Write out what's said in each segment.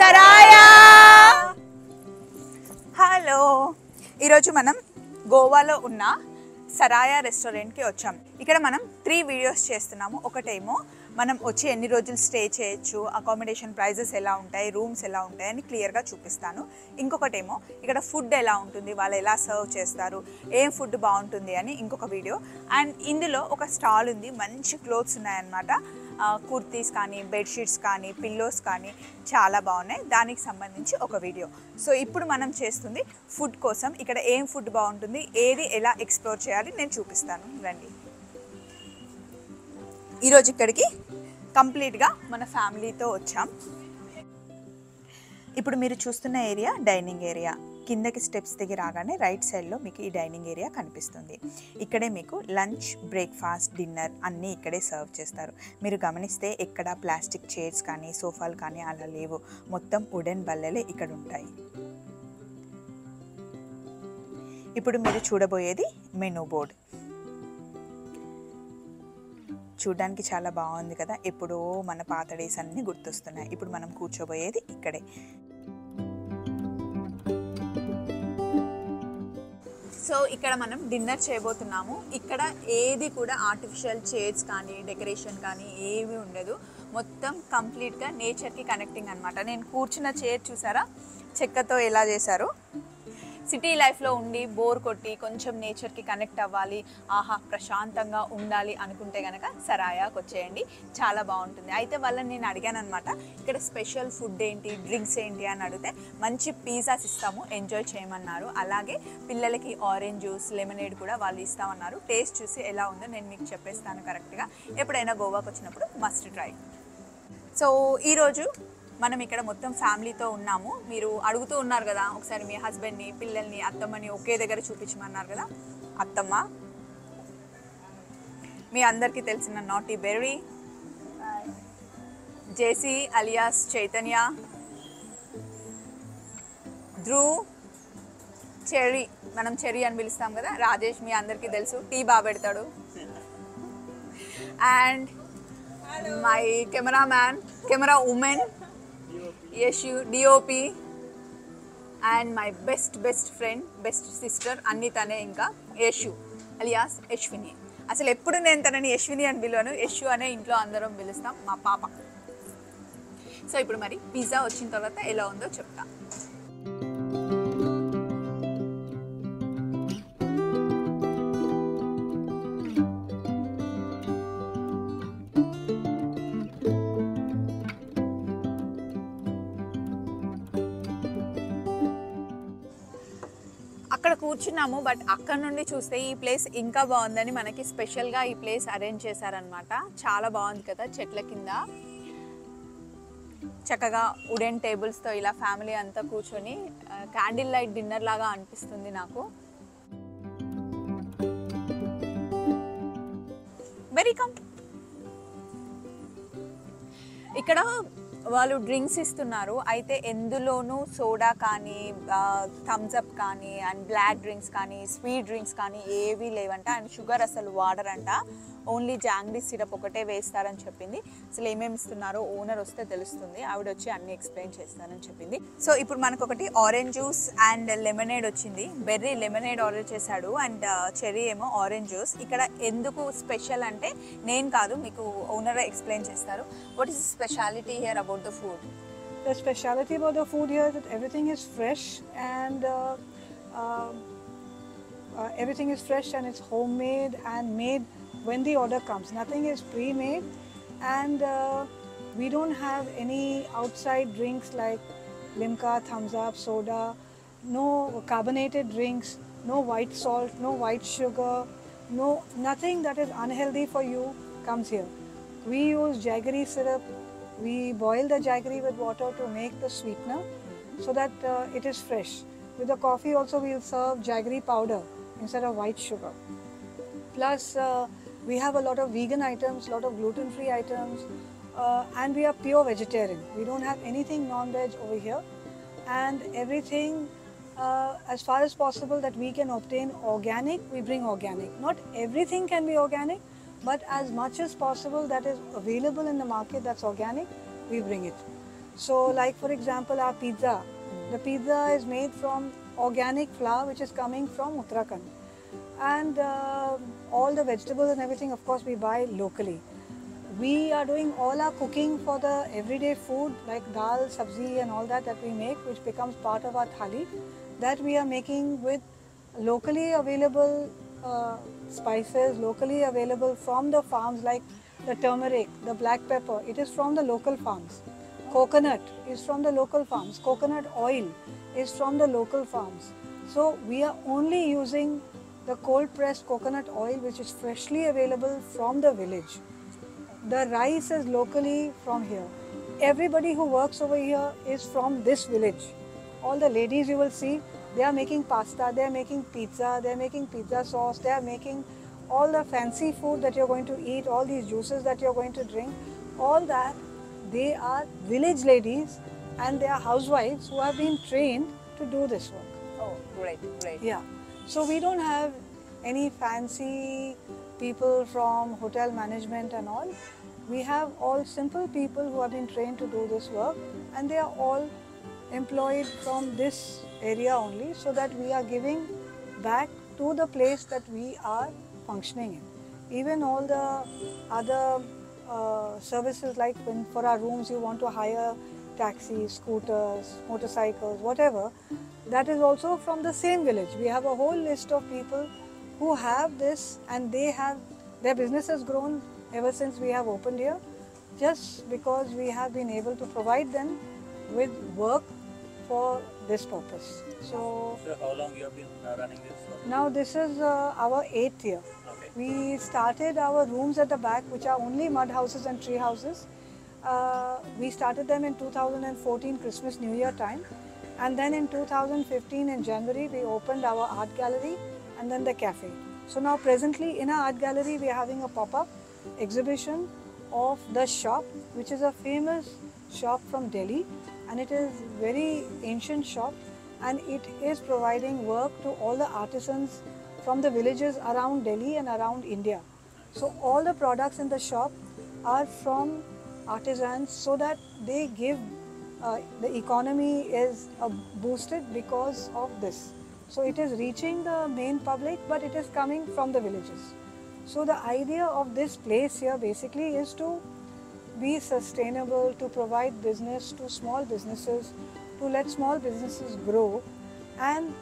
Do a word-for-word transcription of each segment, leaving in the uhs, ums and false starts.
సరాయా. Hello, ఈరోజు మనం గోవాలో ఉన్న సరాయా రెస్టారెంట్కి వచ్చాం. ఇక్కడ మనం త్రీ వీడియోస్ చేస్తున్నాము. ఒకటేమో మనం వచ్చి ఎన్ని రోజులు స్టే చేయొచ్చు, అకామిడేషన్ ప్రైజెస్ ఎలా ఉంటాయి, రూమ్స్ ఎలా ఉంటాయి అని క్లియర్గా చూపిస్తాను. ఇంకొకటేమో ఇక్కడ ఫుడ్ ఎలా ఉంటుంది, వాళ్ళు ఎలా సర్వ్ చేస్తారు, ఏం ఫుడ్ బాగుంటుంది అని ఇంకొక వీడియో. అండ్ ఇందులో ఒక స్టాల్ ఉంది, మంచి క్లోత్స్ ఉన్నాయన్నమాట. కుర్తీస్ కానీ, బెడ్షీట్స్ కానీ, పిల్లోస్ కానీ చాలా బాగున్నాయి. దానికి సంబంధించి ఒక వీడియో. సో ఇప్పుడు మనం చేస్తుంది ఫుడ్ కోసం. ఇక్కడ ఏం ఫుడ్ బాగుంటుంది, ఏది ఎలా ఎక్స్ప్లోర్ చేయాలి నేను చూపిస్తాను, రండి. ఈరోజు ఇక్కడికి కంప్లీట్గా మన ఫ్యామిలీతో వచ్చాం. ఇప్పుడు మీరు చూస్తున్న ఏరియా డైనింగ్ ఏరియా. కిందకి స్టెప్స్ దిగి రాగానే రైట్ సైడ్లో మీకు ఈ డైనింగ్ ఏరియా కనిపిస్తుంది. ఇక్కడే మీకు లంచ్, బ్రేక్ఫాస్ట్, డిన్నర్ అన్నీ ఇక్కడే సర్వ్ చేస్తారు. మీరు గమనిస్తే ఎక్కడ ప్లాస్టిక్ చైర్స్ కానీ, సోఫాలు కానీ అలా లేవు. మొత్తం వుడెన్ బల్లెలే ఇక్కడ ఉంటాయి. ఇప్పుడు మీరు చూడబోయేది మెనూ బోర్డ్. చూడ్డానికి చాలా బాగుంది కదా, ఎప్పుడో మన పాత డేస్ అన్నీ గుర్తొస్తున్నాయి. ఇప్పుడు మనం కూర్చోబోయేది ఇక్కడే. సో ఇక్కడ మనం డిన్నర్ చేయబోతున్నాము. ఇక్కడ ఏది కూడా ఆర్టిఫిషియల్ చైర్స్ కానీ, డెకరేషన్ కానీ ఏమీ ఉండదు. మొత్తం కంప్లీట్గా నేచర్కి కనెక్టింగ్ అనమాట. నేను కూర్చున్న చైర్ చూసారా, చెక్కతో ఎలా చేశారు. సిటీ లైఫ్లో ఉండి బోర్ కొట్టి కొంచెం నేచర్కి కనెక్ట్ అవ్వాలి, ఆహా ప్రశాంతంగా ఉండాలి అనుకుంటే కనుక సరాయాకి వచ్చేయండి, చాలా బాగుంటుంది. అయితే వాళ్ళని నేను అడిగాను అనమాట, ఇక్కడ స్పెషల్ ఫుడ్ ఏంటి, డ్రింక్స్ ఏంటి అని అడిగితే మంచి పిజ్జాస్ ఇస్తాము, ఎంజాయ్ చేయమన్నారు. అలాగే పిల్లలకి ఆరెంజ్ జ్యూస్, లెమనేడ్ కూడా వాళ్ళు ఇస్తామన్నారు. టేస్ట్ చూసి ఎలా ఉందో నేను మీకు చెప్పేస్తాను కరెక్ట్గా. ఎప్పుడైనా గోవాకు వచ్చినప్పుడు మస్ట్ ట్రై. సో ఈరోజు మనం ఇక్కడ మొత్తం ఫ్యామిలీతో ఉన్నాము. మీరు అడుగుతూ ఉన్నారు కదా, ఒకసారి మీ హస్బెండ్ని, పిల్లల్ని, అత్తమ్మని ఒకే దగ్గర చూపించమన్నారు కదా. అత్తమ్మ మీ అందరికీ తెలిసిన నాటి Berry, JC alias Chaitanya, Dhruv, Cherry, మనం చెర్రీ అని పిలుస్తాం కదా, రాజేష్ మీ అందరికీ తెలుసు, టీ బాగా పెడతాడు. And my camera man, camera women, Yashu DOP, and my best best friend, best sister అన్నీ తనే. ఇంకా యశు అలియాస్ యశ్విని. అసలు ఎప్పుడు నేను తనని యశ్విని అని పిలవను, యశు అనే ఇంట్లో అందరం పిలుస్తాం, మా పాప. సో ఇప్పుడు మరి పిజ్జా వచ్చిన తర్వాత ఎలా ఉందో చెప్తా. అక్కడ కూర్చున్నాము, బట్ అక్కడ నుండి చూస్తే ఈ ప్లేస్ ఇంకా బాగుందని మనకి స్పెషల్గా ఈ ప్లేస్ అరేంజ్ చేశారనమాట. చాలా బాగుంది కదా, చెట్ల కింద చక్కగా వుడెన్ టేబుల్స్తో ఇలా ఫ్యామిలీ అంతా కూర్చొని క్యాండిల్ లైట్ డిన్నర్ లాగా అనిపిస్తుంది నాకు. Very calm. ఇక్కడ వాళ్ళు డ్రింక్స్ ఇస్తున్నారు. అయితే ఎందులోనూ సోడా కానీ, థమ్స్అప్ కానీ, అండ్ బ్లాక్ డ్రింక్స్ కానీ, స్వీట్ డ్రింక్స్ కానీ ఏవీ లేవంట. అండ్ షుగర్ అసలు వాడరంట, ఓన్లీ జాంగ్రీ సిరప్ ఒకటే వేస్తారని చెప్పింది. అసలు ఏమేమి ఇస్తున్నారో ఓనర్ వస్తే తెలుస్తుంది, ఆవిడ వచ్చి అన్ని ఎక్స్ప్లెయిన్ చేస్తానని చెప్పింది. సో ఇప్పుడు మనకు ఒకటి ఆరెంజ్ జ్యూస్ అండ్ లెమనేడ్ వచ్చింది. బెర్రీ లెమనేడ్ ఆర్డర్ చేశాడు, అండ్ చెర్రీ ఏమో ఆరెంజ్ జ్యూస్. ఇక్కడ ఎందుకు స్పెషల్ అంటే నేను కాదు, మీకు ఓనర్ ఎక్స్ప్లెయిన్ చేస్తారు. What is speciality here about the food? The speciality about the food here that everything is fresh and everything is fresh and it's home made and made when the order comes. Nothing is pre-made, and uh, we don't have any outside drinks like limca, thumbs up, soda, no carbonated drinks, no white salt, no white sugar, no nothing that is unhealthy for you comes here. We use jaggery syrup. We boil the jaggery with water to make the sweetener so that uh, it is fresh. With the coffee also we'll serve jaggery powder instead of white sugar. Plus uh, we have a lot of vegan items, lot of gluten-free items, uh, and we are pure vegetarian. We don't have anything non-veg over here, and everything uh, as far as possible that we can obtain organic, we bring organic. Not everything can be organic, but as much as possible that is available in the market that's organic, we bring it. So like for example our pizza, the pizza is made from organic flour which is coming from Uttarakhand. And uh, all the vegetables and everything, of course, we buy locally. We are doing all our cooking for the everyday food like dal, sabzi and all that that we make, which becomes part of our thali, that we are making with locally available uh, spices, locally available from the farms, like the turmeric, the black pepper, it is from the local farms. Coconut is from the local farms. Coconut oil is from the local farms. So we are only using the cold-pressed coconut oil which is freshly available from the village. The rice is locally from here. Everybody who works over here is from this village. All the ladies you will see, they are making pasta, they are making pizza, they are making pizza sauce, they are making all the fancy food that you are going to eat, all these juices that you are going to drink, all that, they are village ladies and they are housewives who have been trained to do this work. Oh, great, great. Yeah. So we don't have any fancy people from hotel management and all. We have all simple people who have been trained to do this work, and they are all employed from this area only, so that we are giving back to the place that we are functioning in. Even all the other uh, services, like when for our rooms you want to hire taxis, scooters, motorcycles, whatever, that is also from the same village. We have a whole list of people who have this, and they have, their business has grown ever since we have opened here, just because we have been able to provide them with work for this purpose. So, so how long you have been running this? Now this is uh, our eighth year. Okay. We started our rooms at the back, which are only mud houses and tree houses. Uh, we started them in two thousand fourteen Christmas New Year time, and then in two thousand fifteen in January we opened our art gallery and then the cafe. So now presently in our art gallery we are having a pop-up exhibition of the shop, which is a famous shop from Delhi, and it is very ancient shop, and it is providing work to all the artisans from the villages around Delhi and around India. So all the products in the shop are from artisans, so that they give, uh, the economy is uh, boosted because of this. So it is reaching the main public, but it is coming from the villages. So the idea of this place here basically is to be sustainable, to provide business to small businesses, to let small businesses grow and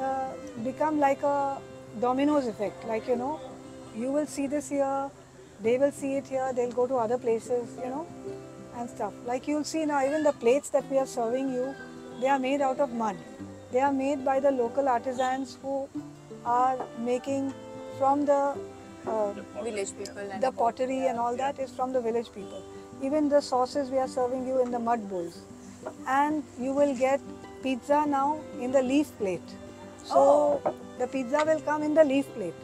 uh, become like a dominoes effect. Like, you know, you will see this here, they will see it here, they'll go to other places, you know, and stuff. Like you'll see now, even the plates that we are serving you, they are made out of mud. They are made by the local artisans who are making from the uh, village people, and the pottery and all that is from the village people. Even the sauces we are serving you in the mud bowls. And you will get pizza now in the leaf plate. So oh. the pizza will come in the leaf plate.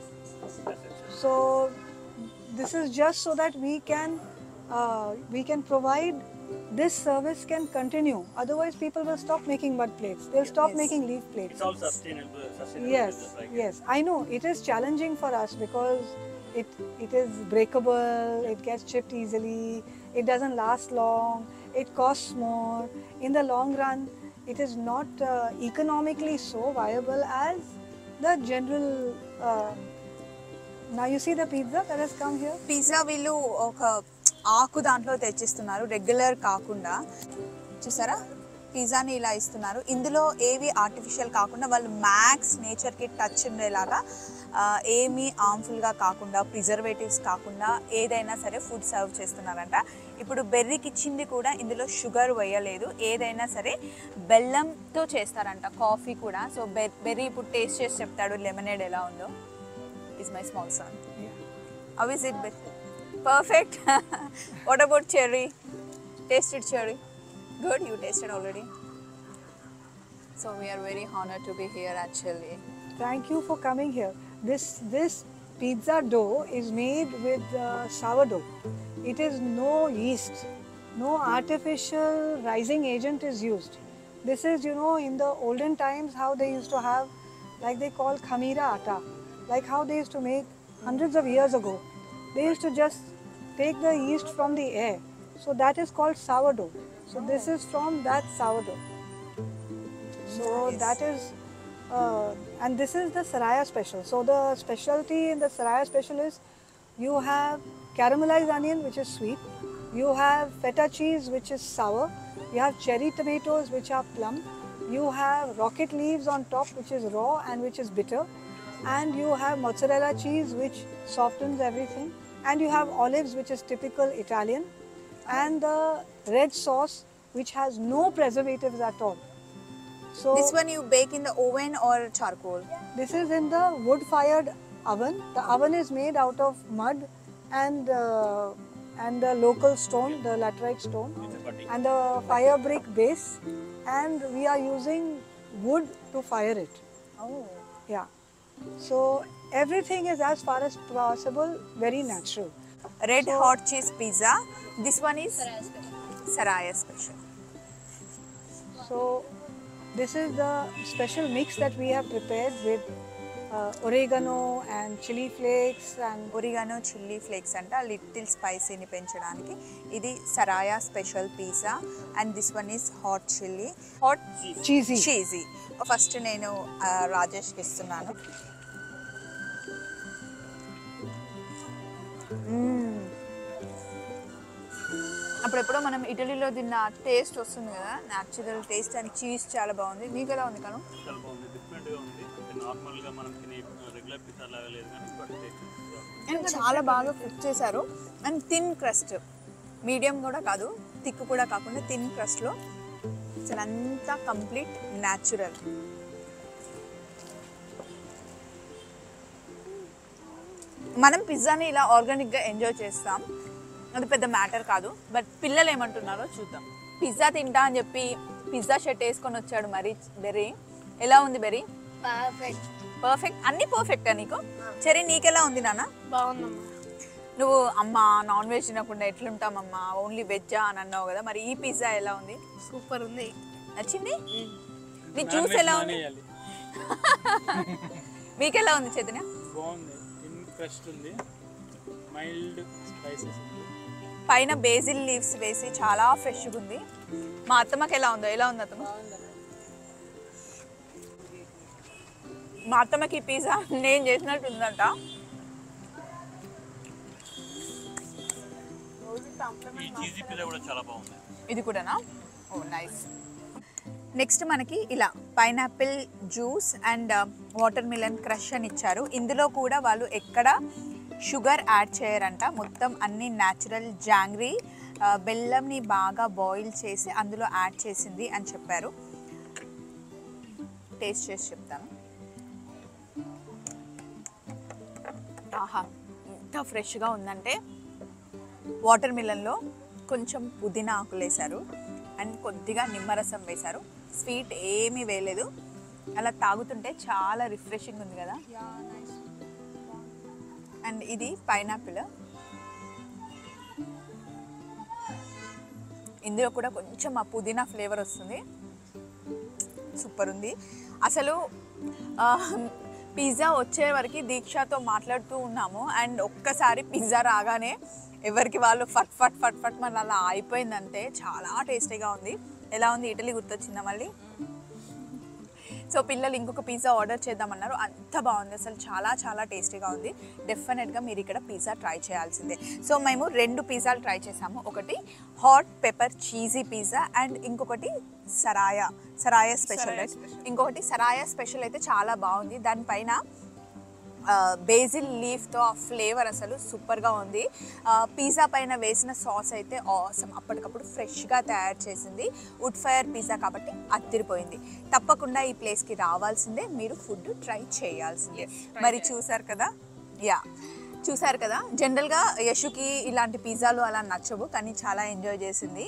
So this is just so that we can uh, we can provide this service can continue. Otherwise, people will stop making mud plates. They'll stop yes. making leaf plates. It's all sustainable. sustainable yes, business, I guess. yes. I know it is challenging for us because it it is breakable. It gets chipped easily. It doesn't last long. It costs more. In the long run, it is not uh, economically so viable as the general. Uh, Now you see the pizza that has come here. Pizza villu oka aaku dantlo techistunaru regular kaakunda. Chusara pizza ni ila istunaru. Indulo evi artificial kaakunda vallu max nature ki touch undelaga emi harmful ga kaakunda preservatives kaakunda edaina sare food serve chestunaranta. Ippudu berry ki ichindi kuda indulo sugar veyaledu. Edaina sare bellam tho chestaranta coffee kuda. So berry ippudu taste chesi cheptadu lemonade ela undo. Is my small son. Yeah. How is it? Perfect. What about cherry? Tasted cherry. Good, you tasted already. So we are very honored to be here actually. Thank you for coming here. This, this pizza dough is made with uh, sourdough. It is no yeast, no artificial rising agent is used. This is, you know, in the olden times how they used to have, like they call khamira atta. Like how they used to make hundreds of years ago. They used to just take the yeast from the air. So that is called sourdough. So this is from that sourdough. So nice. That is, uh, and this is the Saraya special. So the specialty in the Saraya special is you have caramelized onion, which is sweet. You have feta cheese, which is sour. You have cherry tomatoes, which are plum. You have rocket leaves on top, which is raw and which is bitter. And you have mozzarella cheese, which softens everything. And you have olives, which is typical Italian. And the red sauce, which has no preservatives at all. So this one you bake in the oven or charcoal? This is in the wood-fired oven. The oven is made out of mud and uh, and the local stone, the laterite stone, and the fire brick base. And we are using wood to fire it. Oh. Yeah. So everything is, as far as possible, very natural. Red so, hot cheese pizza. This one is Saraya special. Saraya special. So this is the special mix that we have prepared with uh, oregano and chili flakes and oregano chili flakes and a little spicy ni penchadaniki. Idi Saraya special pizza and this one is hot chili, hot cheesy. Cheesy. First nenu uh, Rajesh ki istunanu. Mmm. అప్పుడెప్పుడో మనం ఇటలీలో తిన్న taste వస్తుంది కదా, natural taste and cheese చాలా బాగుంది. మీకు ఎలా ఉంది కాను? చాలా బాగుంది, డిఫరెంట్గా ఉంది. నార్మల్గా మనం తినే రెగ్యులర్ పిజ్జా లాగా లేదు కానీ బట్ టేస్ట్ అండ్ చాలా బాగా కుక్ చేశారు. అండ్ థిన్ క్రస్ట్, మీడియం కూడా కాదు థిక్ కూడా కాకుండా థిన్ క్రస్ట్లో అసలు అంతా కంప్లీట్ న్యాచురల్. మనం పిజ్జాని ఇలా ఆర్గానిక్గా ఎంజాయ్ చేస్తాం, అది పెద్ద మ్యాటర్ కాదు. బట్ పిల్లలు ఏమంటున్నారో చూద్దాం. పిజ్జా తింటా అని చెప్పి పిజ్జా షర్ట్ వేసుకొని వచ్చాడు. మరి బెర్రీ ఎలా ఉంది? బెర్రీ పర్ఫెక్ట్, పర్ఫెక్ట్ అన్నీ పర్ఫెక్టా నీకు? చెరీ నీకెలా ఉంది నాన్న? బాగుందమ్మా. నువ్వు అమ్మ నాన్ వెజ్ తినకుండా ఎట్లుంటామమ్మా, ఓన్లీ వెజ్జా అని అన్నావు కదా, మరి ఈ పిజ్జా ఎలా ఉంది? సూపర్ ఉంది. నచ్చింది? నీ జ్యూస్ ఎలా ఉంది? మీకెలా ఉంది చైతన్య? బాగుంది, క్రస్ట్ ఉంది, మైల్డ్ స్పైసెస్ ఉంది, పైన బేసిల్ లీవ్స్ వేసి చాలా ఫ్రెష్గా ఉంది. మా అత్తమ్మకి ఎలా ఉందో? ఎలా ఉంది అత్తమ్మ? మా అత్తమ్మకి పిజ్జా నేను చేసినట్టు ఉందంట. ఇది కూడానా? ఓ నైస్. నెక్స్ట్ మనకి ఇలా pineapple juice and watermelon crush అని ఇచ్చారు. ఇందులో కూడా వాళ్ళు ఎక్కడ షుగర్ యాడ్ చేయరంట, మొత్తం అన్ని న్యాచురల్ జాంగ్రీ బెల్లంని బాగా బాయిల్ చేసి అందులో యాడ్ చేసింది అని చెప్పారు. టేస్ట్ చేసి చెప్తాను. ఆహా, ఎంత ఫ్రెష్గా ఉందంటే వాటర్ మిలన్లో కొంచెం పుదీనా ఆకులు వేశారు అండ్ కొద్దిగా నిమ్మరసం వేశారు, స్వీట్ ఏమీ వేయలేదు. అలా తాగుతుంటే చాలా రిఫ్రెషింగ్ ఉంది కదా. అండ్ ఇది పైనాపిల్, ఇందులో కూడా కొంచెం ఆ పుదీనా ఫ్లేవర్ వస్తుంది. సూపర్ ఉంది. అసలు పిజ్జా వచ్చే వరకు దీక్షతో మాట్లాడుతూ ఉన్నాము అండ్ ఒక్కసారి పిజ్జా రాగానే ఎవరికి వాళ్ళు ఫట్ ఫట్ ఫట్ ఫట్ మన అలా అయిపోయిందంటే చాలా టేస్టీగా ఉంది. ఎలా ఉంది? ఇటలీ గుర్తొచ్చిందా మళ్ళీ? సో పిల్లలు ఇంకొక పిజ్జా ఆర్డర్ చేద్దామన్నారు, అంత బాగుంది. అసలు చాలా చాలా టేస్టీగా ఉంది. డెఫినెట్గా మీరు ఇక్కడ పిజ్జా ట్రై చేయాల్సిందే. సో మేము రెండు పిజ్జాలు ట్రై చేసాము, ఒకటి hot pepper cheesy pizza and ఇంకొకటి సరాయా సరాయా స్పెషల్. ఇంకొకటి సరాయా స్పెషల్ అయితే చాలా బాగుంది, దానిపైన బేసిల్ లీఫ్తో ఆ ఫ్లేవర్ అసలు సూపర్గా ఉంది. పిజ్జా పైన వేసిన సాస్ అయితే ఆసమ్, అప్పటికప్పుడు ఫ్రెష్గా తయారు చేసింది. వుడ్ ఫైర్ పిజ్జా కాబట్టి అదిరిపోయింది. తప్పకుండా ఈ ప్లేస్కి రావాల్సిందే, మీరు ఫుడ్ ట్రై చేయాల్సిందే. మరి చూసారు కదా, యా చూసారు కదా, జనరల్గా యశుకి ఇలాంటి పిజ్జాలు అలా నచ్చవు కానీ చాలా ఎంజాయ్ చేసింది.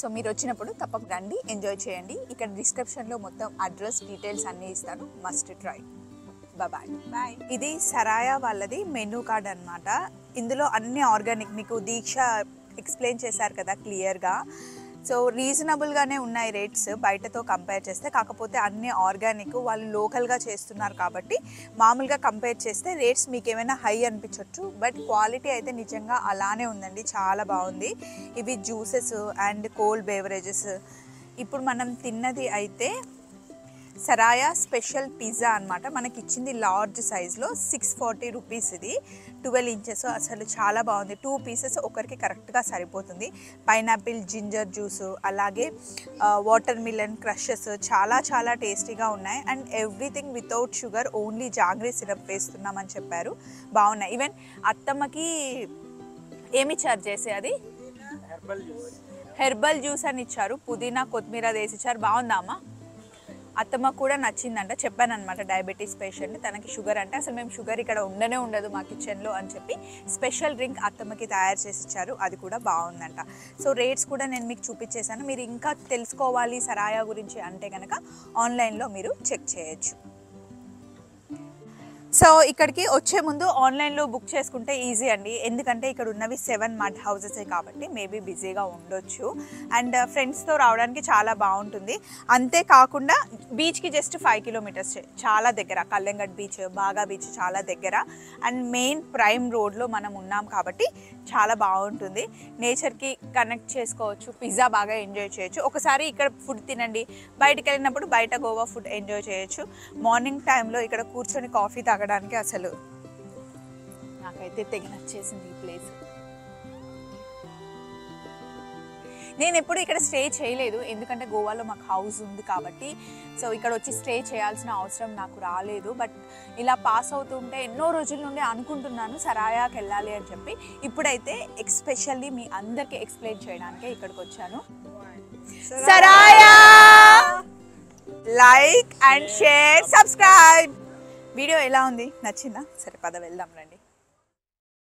సో మీరు వచ్చినప్పుడు తప్పకుండా రండి, ఎంజాయ్ చేయండి. ఇక్కడ డిస్క్రిప్షన్లో మొత్తం అడ్రస్ డీటెయిల్స్ అన్నీ ఇస్తాను, మస్ట్ ట్రై. Bye bye. ఇది సరాయా వాళ్ళది మెనూ కార్డ్ అన్నమాట. ఇందులో అన్ని ఆర్గానిక్, మీకు దీక్ష ఎక్స్ప్లెయిన్ చేశారు కదా క్లియర్గా. So reasonable gaane unnai rates baita tho compare cheste kakapothe anni organic vallu local ga chestunnaru kabatti maamuluga compare cheste rates meek emaina high anipichochu but quality aithe nijanga alane undandi chaala baagundi ivi juices and cold beverages ippudu manam tinnadi aithe Saraya special pizza अन्नमाट मनकि इच्चिंदी large size लो six forty rupees इदी twelve inches असलु चाला बागुंदी two pieces ओकरिकि correct गा सरिपोतुंदी पाइनापल जिंजर ज्यूस अलागे वाटर मिलन क्रशेस चाला चाला टेस्टी गा उन्नायि and everything without sugar only jaggery syrup वेस्तुन्नामनि चेप्पारु बागुन्नायि even अत्तम्मकि एमि चार्ज चेसेदी हर्बल ज्यूस हर्बल ज्यूस अनि इच्चारु पुदीना कोत्मीरा देसी इच्चारु बागुंदामा అత్తమ్మ కూడా నచ్చిందంట. చెప్పాను అన్నమాట డయాబెటీస్ పేషెంట్ తనకి షుగర్ అంటే అసలు మేము షుగర్ ఇక్కడ ఉండనే ఉండదు మా కిచెన్లో అని చెప్పి స్పెషల్ డ్రింక్ అత్తమ్మకి తయారు చేసి ఇచ్చారు. అది కూడా బాగుందంట. సో రేట్స్ కూడా నేను మీకు చూపించేశాను. మీరు ఇంకా తెలుసుకోవాలి సరాయా గురించి అంటే కనుక ఆన్లైన్లో మీరు చెక్ చేయొచ్చు. సో ఇక్కడికి వచ్చే ముందు ఆన్లైన్లో బుక్ చేసుకుంటే ఈజీ అండి. ఎందుకంటే ఇక్కడ ఉన్నవి సెవెన్ మడ్ హౌజెసే కాబట్టి మేబీ బిజీగా ఉండొచ్చు అండ్ ఫ్రెండ్స్తో రావడానికి చాలా బాగుంటుంది. అంతేకాకుండా బీచ్కి జస్ట్ ఫైవ్ కిలోమీటర్స్ చాలా దగ్గర, కల్లెంగట్ బీచ్ బాగా బీచ్ చాలా దగ్గర అండ్ మెయిన్ ప్రైమ్ రోడ్లో మనం ఉన్నాం కాబట్టి చాలా బాగుంటుంది. నేచర్కి కనెక్ట్ చేసుకోవచ్చు, పిజ్జా బాగా ఎంజాయ్ చేయొచ్చు. ఒకసారి ఇక్కడ ఫుడ్ తినండి, బయటకు వెళ్ళినప్పుడు బయట గోవా ఫుడ్ ఎంజాయ్ చేయొచ్చు. మార్నింగ్ టైంలో ఇక్కడ కూర్చొని కాఫీ తాగ అసలు నాకైతే తెగి నచ్చేసింది ఈ ప్లేస్. నేను ఎప్పుడు ఇక్కడ స్టే చేయలేదు ఎందుకంటే గోవాలో మాకు హౌస్ ఉంది కాబట్టి సో ఇక్కడ వచ్చి స్టే చేయాల్సిన అవసరం నాకు రాలేదు. బట్ ఇలా పాస్ అవుతుంటే ఎన్నో రోజుల నుండి అనుకుంటున్నాను సరాయాకి వెళ్ళాలి అని చెప్పి. ఇప్పుడైతే ఎక్స్పెషల్లీ మీ అందరికీ ఎక్స్ప్లెయిన్ చేయడానికే ఇక్కడికి వచ్చాను. Saraya like and share subscribe. Video ఎలా ఉంది, నచ్చిందా? సరే పద వెళ్దాం రండి.